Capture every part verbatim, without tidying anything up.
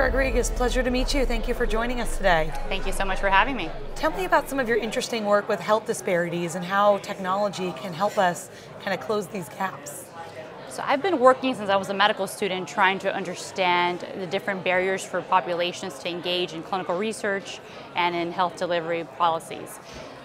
Doctor Rodriguez, pleasure to meet you. Thank you for joining us today. Thank you so much for having me. Tell me about some of your interesting work with health disparities and how technology can help us kind of close these gaps. So I've been working since I was a medical student trying to understand the different barriers for populations to engage in clinical research and in health delivery policies.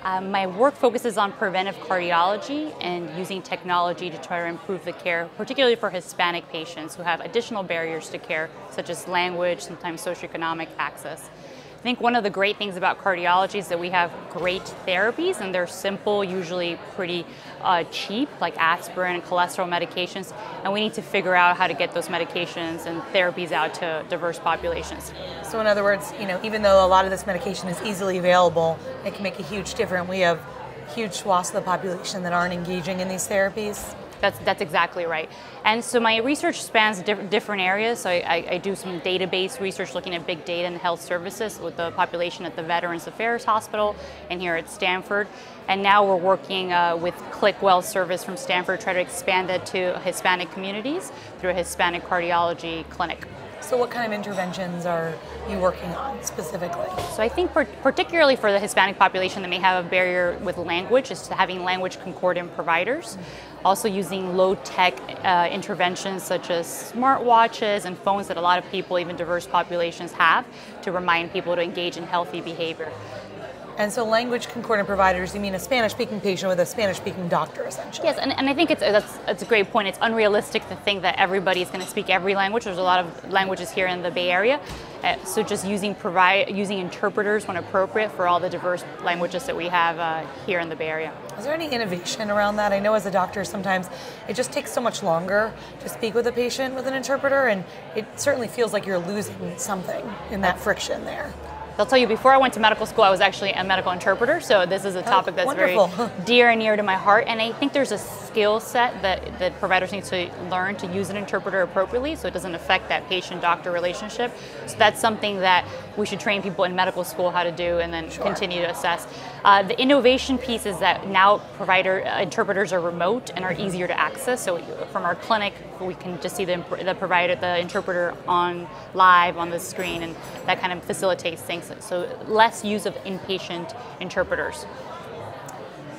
Um, my work focuses on preventive cardiology and using technology to try to improve the care, particularly for Hispanic patients who have additional barriers to care, such as language, sometimes socioeconomic access. I think one of the great things about cardiology is that we have great therapies, and they're simple, usually pretty uh, cheap, like aspirin and cholesterol medications, and we need to figure out how to get those medications and therapies out to diverse populations. So in other words, you know, even though a lot of this medication is easily available, it can make a huge difference. We have huge swaths of the population that aren't engaging in these therapies. That's, that's exactly right. And so my research spans diff different areas. So I, I, I do some database research looking at big data and health services with the population at the Veterans Affairs Hospital and here at Stanford. And now we're working uh, with ClickWell service from Stanford, try to expand that to Hispanic communities through a Hispanic cardiology clinic. So what kind of interventions are you working on specifically? So I think per particularly for the Hispanic population that may have a barrier with language is having language concordant providers. Mm-hmm. Also using low-tech uh, interventions such as smartwatches and phones that a lot of people, even diverse populations, have to remind people to engage in healthy behavior. And so language concordant providers, you mean a Spanish-speaking patient with a Spanish-speaking doctor, essentially. Yes, and, and I think it's, that's, that's a great point. It's unrealistic to think that everybody's going to speak every language. There's a lot of languages here in the Bay Area. Uh, so just using, provide, using interpreters when appropriate for all the diverse languages that we have uh, here in the Bay Area. Is there any innovation around that? I know as a doctor sometimes it just takes so much longer to speak with a patient with an interpreter, and it certainly feels like you're losing something in that that's, friction there. I'll tell you, before I went to medical school, I was actually a medical interpreter, so this is a topic that's Wonderful. very dear and near to my heart, and I think there's a skill set that, that providers need to learn to use an interpreter appropriately so it doesn't affect that patient-doctor relationship. So that's something that we should train people in medical school how to do and then sure. continue to assess. Uh, the innovation piece is that now provider uh, interpreters are remote and are easier to access, so from our clinic, we can just see the, the provider, the interpreter on live on the screen, and that kind of facilitates things. So less use of inpatient interpreters.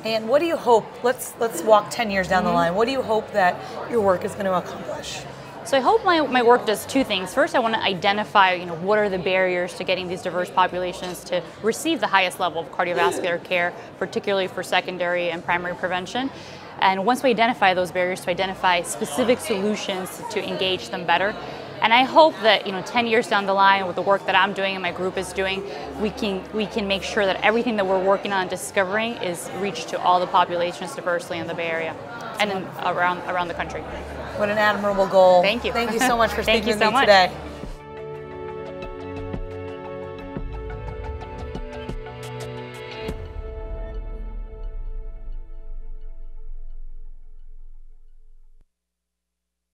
And what do you hope, let's, let's walk ten years down mm-hmm. the line, what do you hope that your work is going to accomplish? So I hope my, my work does two things. First, I want to identify, you know, what are the barriers to getting these diverse populations to receive the highest level of cardiovascular care, particularly for secondary and primary prevention. And once we identify those barriers, to identify specific solutions to engage them better. And I hope that, you know, ten years down the line with the work that I'm doing and my group is doing, we can, we can make sure that everything that we're working on discovering is reached to all the populations diversely in the Bay Area and in, around, around the country. What an admirable goal. Thank you. Thank you so much for speaking with me today.